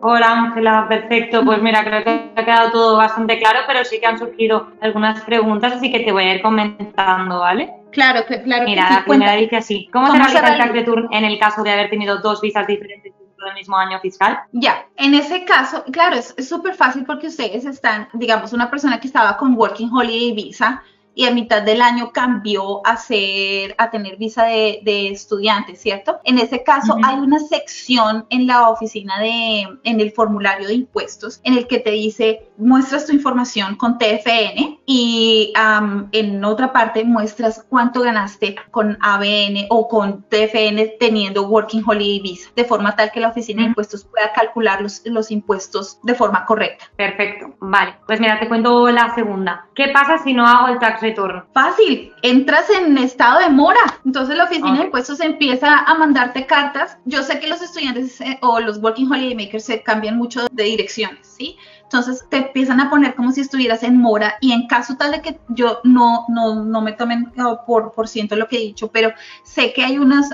Hola Ángela, perfecto, pues mira, creo que ha quedado todo bastante claro, pero sí que han surgido algunas preguntas, así que te voy a ir comentando, ¿vale? Claro, claro. Mira, que sí, la primera dice así, ¿cómo se realiza el Tax Return en el caso de haber tenido dos visas diferentes del mismo año fiscal? Ya, en ese caso, claro, es súper fácil porque ustedes están, digamos, una persona que estaba con Working Holiday Visa y a mitad del año cambió a tener visa de estudiante, ¿cierto? En ese caso hay una sección en la oficina en el formulario de impuestos en el que te dice, muestras tu información con TFN y en otra parte muestras cuánto ganaste con ABN o con TFN teniendo Working Holiday Visa, de forma tal que la oficina de impuestos pueda calcular los impuestos de forma correcta. Perfecto, vale. Pues mira, te cuento la segunda. ¿Qué pasa si no hago el tax return? Fácil, entras en estado de mora, entonces la oficina de impuestos empieza a mandarte cartas. Yo sé que los estudiantes o los working holiday makers se cambian mucho de direcciones, ¿sí? Entonces te empiezan a poner como si estuvieras en mora y en caso tal de que yo no me tomen por ciento lo que he dicho, pero sé que hay unas,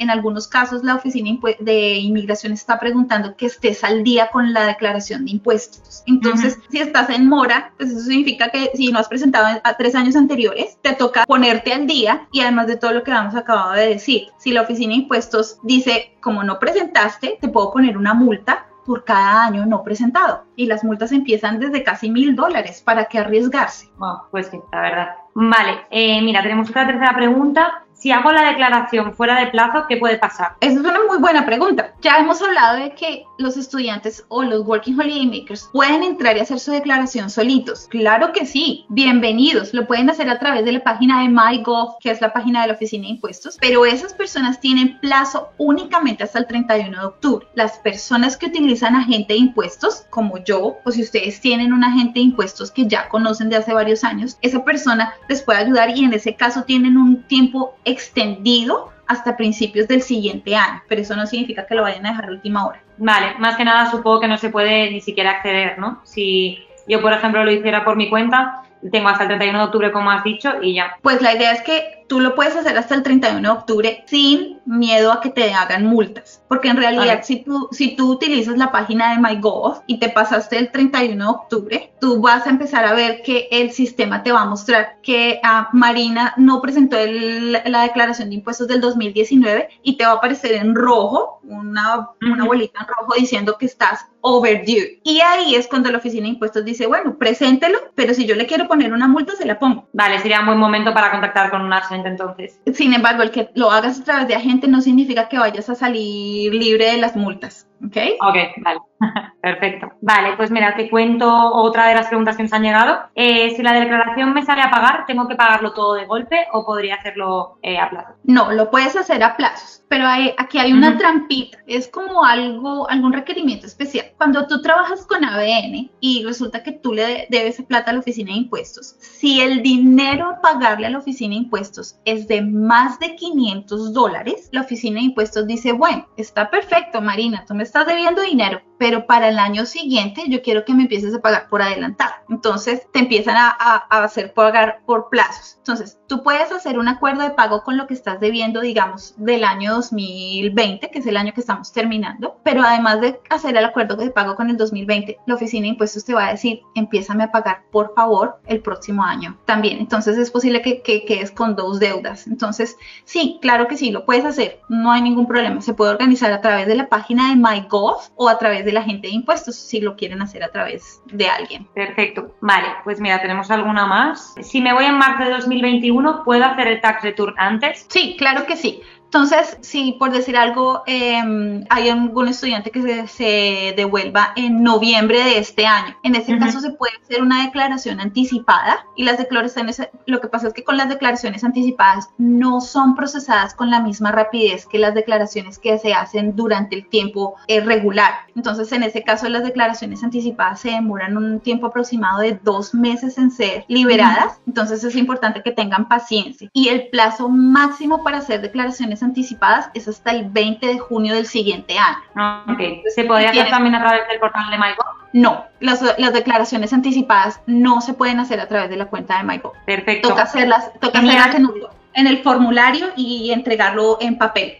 en algunos casos la oficina de inmigración está preguntando que estés al día con la declaración de impuestos. Entonces, si estás en mora, pues eso significa que si no has presentado a 3 años anteriores, te toca ponerte al día y además de todo lo que hemos acabado de decir, si la oficina de impuestos dice, como no presentaste, te puedo poner una multa por cada año no presentado. Y las multas empiezan desde casi $1,000. ¿Para qué arriesgarse? Bueno, pues sí, la verdad. Vale, mira, tenemos otra tercera pregunta. Si hago la declaración fuera de plazo, ¿qué puede pasar? Esa es una muy buena pregunta. Ya hemos hablado de que los estudiantes o los Working Holiday Makers pueden entrar y hacer su declaración solitos. Claro que sí, bienvenidos. Lo pueden hacer a través de la página de MyGov, que es la página de la Oficina de Impuestos, pero esas personas tienen plazo únicamente hasta el 31 de octubre. Las personas que utilizan agente de impuestos, como yo, o si ustedes tienen un agente de impuestos que ya conocen de hace varios años, esa persona les puede ayudar y en ese caso tienen un tiempo extendido hasta principios del siguiente año, pero eso no significa que lo vayan a dejar a última hora. Vale, más que nada supongo que no se puede ni siquiera acceder, ¿no? Si yo, por ejemplo, lo hiciera por mi cuenta, tengo hasta el 31 de octubre, como has dicho, y ya. Pues la idea es que tú lo puedes hacer hasta el 31 de octubre sin miedo a que te hagan multas, porque en realidad si tú utilizas la página de MyGov y te pasaste el 31 de octubre, tú vas a empezar a ver que el sistema te va a mostrar que Marina no presentó la declaración de impuestos del 2019 y te va a aparecer en rojo, una bolita en rojo diciendo que estás overdue. Y ahí es cuando la oficina de impuestos dice, bueno, preséntelo, pero si yo le quiero poner una multa, se la pongo. Vale, sería un buen momento para contactar con un agente entonces. Sin embargo, el que lo hagas a través de agente no significa que vayas a salir libre de las multas. ¿Ok? Ok, vale. Perfecto. Vale, pues mira, te cuento otra de las preguntas que nos han llegado. Si la declaración me sale a pagar, ¿tengo que pagarlo todo de golpe o podría hacerlo a plazos? No, lo puedes hacer a plazos, pero aquí hay una trampita. Es como algún requerimiento especial. Cuando tú trabajas con ABN y resulta que tú le debes plata a la oficina de impuestos, si el dinero a pagarle a la oficina de impuestos es de más de $500, la oficina de impuestos dice, bueno, está perfecto, Marina, tú me estás debiendo dinero, pero para el año siguiente yo quiero que me empieces a pagar por adelantado. Entonces te empiezan a hacer pagar por plazos. Entonces tú puedes hacer un acuerdo de pago con lo que estás debiendo, digamos, del año 2020, que es el año que estamos terminando, pero además de hacer el acuerdo de pago con el 2020, la oficina de impuestos te va a decir, empiézame a pagar por favor el próximo año también. Entonces es posible que quedes con 2 deudas. Entonces sí, claro que sí, lo puedes hacer, no hay ningún problema. Se puede organizar a través de la página de MyGov o a través de la gente de impuestos si lo quieren hacer a través de alguien. Perfecto. Vale, pues mira, tenemos alguna más. Si me voy en marzo de 2021, ¿puedo hacer el tax return antes? Sí, claro que sí. Entonces, si por decir algo, hay algún estudiante que se devuelva en noviembre de este año, en ese caso se puede hacer una declaración anticipada y las declaraciones, lo que pasa es que con las declaraciones anticipadas no son procesadas con la misma rapidez que las declaraciones que se hacen durante el tiempo regular. Entonces, en ese caso, las declaraciones anticipadas se demoran un tiempo aproximado de 2 meses en ser liberadas. Entonces, es importante que tengan paciencia. Y el plazo máximo para hacer declaraciones anticipadas es hasta el 20 de junio del siguiente año. Okay. ¿Se podría hacer también a través del portal de MyGov? No, las declaraciones anticipadas no se pueden hacer a través de la cuenta de MyGov. Perfecto. Toca hacerlas en el formulario y entregarlo en papel.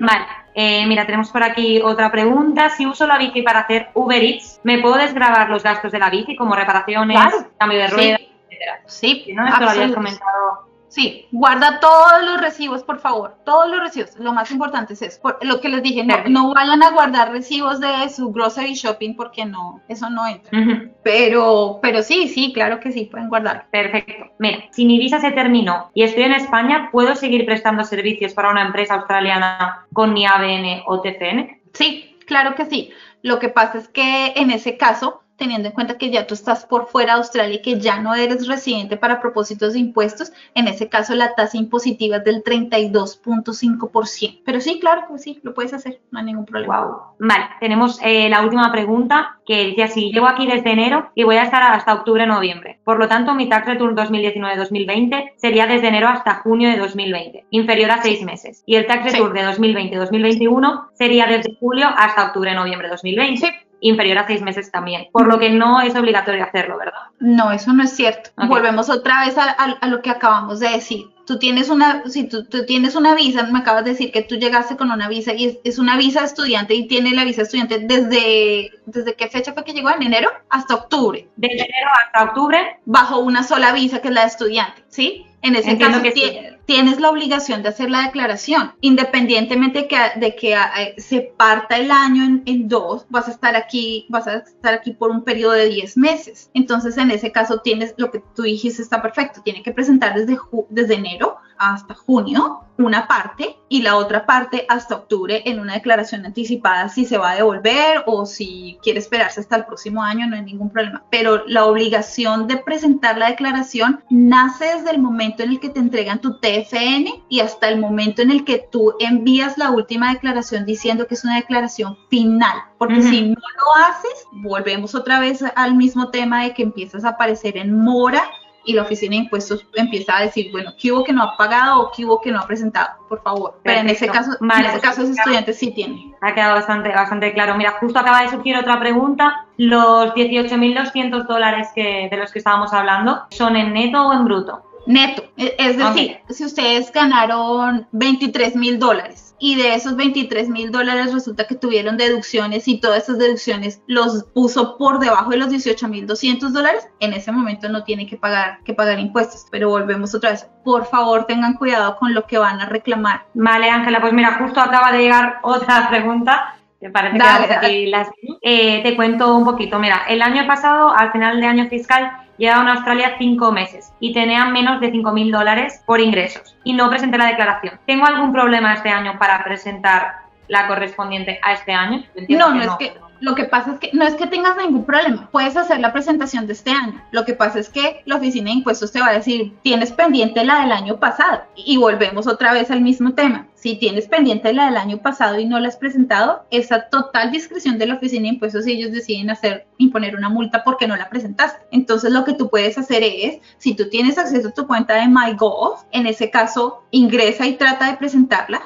Vale. Mira, tenemos por aquí otra pregunta. Si uso la bici para hacer Uber Eats, ¿me puedo desgravar los gastos de la bici como reparaciones, claro, cambio de ruedas, sí, etcétera? Sí, ¿no? Esto lo habías comentado. Sí, guarda todos los recibos, por favor, todos los recibos. Lo más importante es eso, por lo que les dije, no vayan a guardar recibos de su grocery shopping porque no, eso no entra. Pero sí, claro que sí, pueden guardar. Perfecto. Mira, si mi visa se terminó y estoy en España, ¿puedo seguir prestando servicios para una empresa australiana con mi ABN o TFN? Sí, claro que sí. Lo que pasa es que en ese caso, teniendo en cuenta que ya tú estás por fuera de Australia y que ya no eres residente para propósitos de impuestos, en ese caso la tasa impositiva es del 32.5%. Pero sí, claro que sí, lo puedes hacer, no hay ningún problema. Wow. Vale, tenemos la última pregunta que dice así: llevo aquí desde enero y voy a estar hasta octubre, noviembre. Por lo tanto, mi Tax Return 2019-2020 sería desde enero hasta junio de 2020, inferior a 6 meses. Y el Tax Return de 2020-2021 sería desde julio hasta octubre, noviembre de 2020. Sí. Inferior a 6 meses también, por lo que no es obligatorio hacerlo, ¿verdad? No, eso no es cierto. Okay. Volvemos otra vez a lo que acabamos de decir. Tú tienes una, si tú tienes una visa, me acabas de decir que tú llegaste con una visa y es una visa estudiante y tiene la visa estudiante desde qué fecha fue que llegó, en enero hasta octubre. Desde enero hasta octubre. Bajo una sola visa que es la de estudiante, ¿sí? En ese caso tienes la obligación de hacer la declaración, independientemente de que se parta el año en dos, vas a estar aquí por un periodo de 10 meses. Entonces, en ese caso, tienes lo que tú dijiste, está perfecto. Tienes que presentar desde enero hasta junio una parte y la otra parte hasta octubre en una declaración anticipada, si se va a devolver o si quiere esperarse hasta el próximo año, no hay ningún problema. Pero la obligación de presentar la declaración nace desde el momento en el que te entregan tu TFN y hasta el momento en el que tú envías la última declaración diciendo que es una declaración final, porque si no lo haces, volvemos otra vez al mismo tema de que empiezas a aparecer en mora y la oficina de impuestos empieza a decir, bueno, ¿qué hubo que no ha pagado o qué hubo que no ha presentado? Por favor. Perfecto. Pero en ese caso, los estudiantes sí tienen. Ha quedado bastante claro. Mira, justo acaba de surgir otra pregunta. Los $18,200 de los que estábamos hablando, ¿son en neto o en bruto? Neto, es decir, si ustedes ganaron $23,000 y de esos $23,000 resulta que tuvieron deducciones y todas esas deducciones los puso por debajo de los $18,200, en ese momento no tienen que pagar impuestos. Pero volvemos otra vez, por favor tengan cuidado con lo que van a reclamar. Vale, Ángela, pues mira, justo acaba de llegar otra pregunta. Me parece que aquí las... te cuento un poquito. Mira, el año pasado, al final de año fiscal, llevaba en Australia 5 meses y tenía menos de $5,000 por ingresos y no presenté la declaración. ¿Tengo algún problema este año para presentar la correspondiente a este año? Lo que pasa es que no es que tengas ningún problema, puedes hacer la presentación de este año. Lo que pasa es que la oficina de impuestos te va a decir, tienes pendiente la del año pasado, y volvemos otra vez al mismo tema. Si tienes pendiente la del año pasado y no la has presentado, es a total discreción de la oficina de impuestos si ellos deciden imponer una multa porque no la presentaste. Entonces lo que tú puedes hacer es, si tú tienes acceso a tu cuenta de MyGov, en ese caso ingresa y trata de presentarla,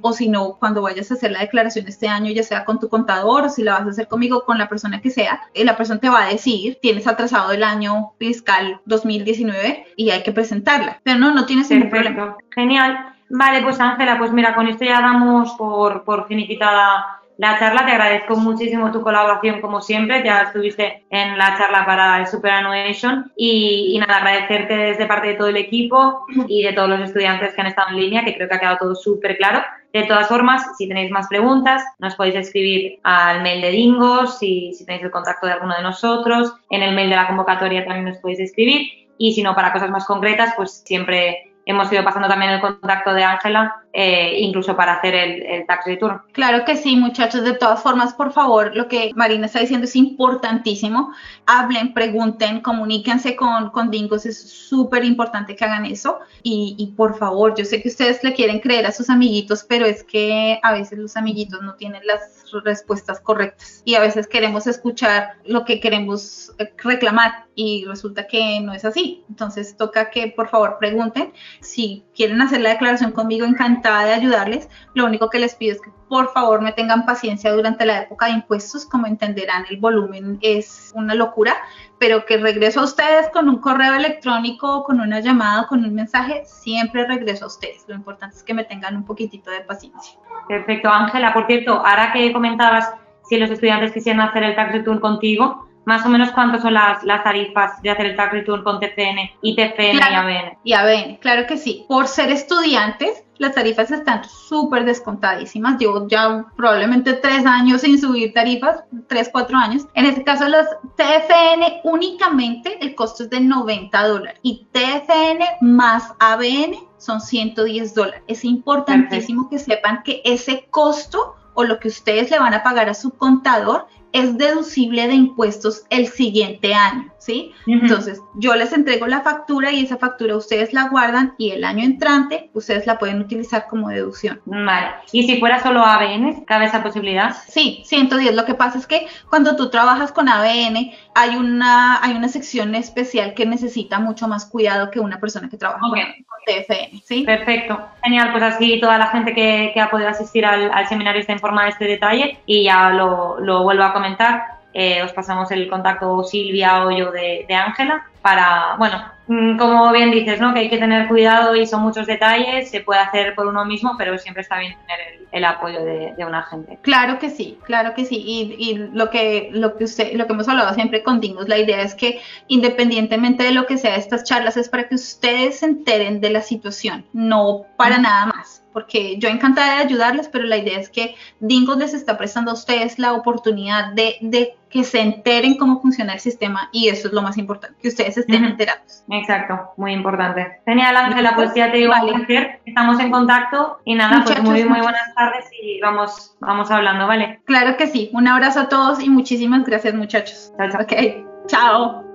o si no, cuando vayas a hacer la declaración este año, ya sea con tu contador o si la vas a hacer conmigo, con la persona que sea, la persona te va a decir, tienes atrasado el año fiscal 2019 y hay que presentarla, pero no tienes ningún problema. Genial. Vale, pues Ángela, pues mira, con esto ya damos por finiquitada la charla. Te agradezco muchísimo tu colaboración, como siempre, ya estuviste en la charla para el Superannuation y nada, agradecerte desde parte de todo el equipo y de todos los estudiantes que han estado en línea, que creo que ha quedado todo súper claro. De todas formas, si tenéis más preguntas, nos podéis escribir al mail de Dingoos, si tenéis el contacto de alguno de nosotros, en el mail de la convocatoria también nos podéis escribir, y si no, para cosas más concretas, pues siempre hemos ido pasando también el contacto de Ángela, incluso para hacer el Tax Return. Claro que sí, muchachos. De todas formas, por favor, lo que Marina está diciendo es importantísimo. Hablen, pregunten, comuníquense con Dingoos. Es súper importante que hagan eso. Y por favor, yo sé que ustedes le quieren creer a sus amiguitos, pero es que a veces los amiguitos no tienen las respuestas correctas. Y a veces queremos escuchar lo que queremos reclamar y resulta que no es así. Entonces, toca que, por favor, pregunten. Si quieren hacer la declaración conmigo, encantada de ayudarles. Lo único que les pido es que por favor me tengan paciencia durante la época de impuestos, como entenderán el volumen es una locura, pero que regreso a ustedes con un correo electrónico, con una llamada, con un mensaje, siempre regreso a ustedes, lo importante es que me tengan un poquitito de paciencia. Perfecto, Ángela, por cierto, ahora que comentabas si los estudiantes quisieran hacer el Tax Return contigo, más o menos cuántos son las tarifas de hacer el Tax Return con TFN y TFN claro, y ABN. Y ABN, claro que sí. Por ser estudiantes, las tarifas están súper descontadísimas. Llevo ya probablemente 3 años sin subir tarifas, 3, 4 años. En este caso, las TFN únicamente el costo es de $90 y TFN más ABN son $110. Es importantísimo que sepan que ese costo o lo que ustedes le van a pagar a su contador es deducible de impuestos el siguiente año, ¿sí? Uh-huh. Entonces, yo les entrego la factura y esa factura ustedes la guardan y el año entrante ustedes la pueden utilizar como deducción. Vale. ¿Y si fuera solo ABN, cabe esa posibilidad? Sí, 110. Lo que pasa es que cuando tú trabajas con ABN hay una sección especial que necesita mucho más cuidado que una persona que trabaja con TFN, ¿sí? Perfecto. Genial. Pues así toda la gente que ha podido asistir al seminario está informada de este detalle y ya lo vuelvo a comentar, os pasamos el contacto Silvia o yo de Ángela para, bueno, como bien dices, ¿no? Que hay que tener cuidado y son muchos detalles, se puede hacer por uno mismo, pero siempre está bien tener el apoyo de un agente. Claro que sí, y lo que hemos hablado siempre con Dingoos, la idea es que independientemente de lo que sea, estas charlas es para que ustedes se enteren de la situación, no para nada más. Porque yo encantada de ayudarles, pero la idea es que Dingoos les está prestando a ustedes la oportunidad de que se enteren cómo funciona el sistema y eso es lo más importante, que ustedes estén enterados. Exacto, muy importante. Genial, Ángela, pues ya te digo, vale. Estamos en contacto y nada, muchachos, pues muy buenas tardes y vamos hablando, ¿vale? Claro que sí, un abrazo a todos y muchísimas gracias, muchachos. Chao, chao. Okay, chao.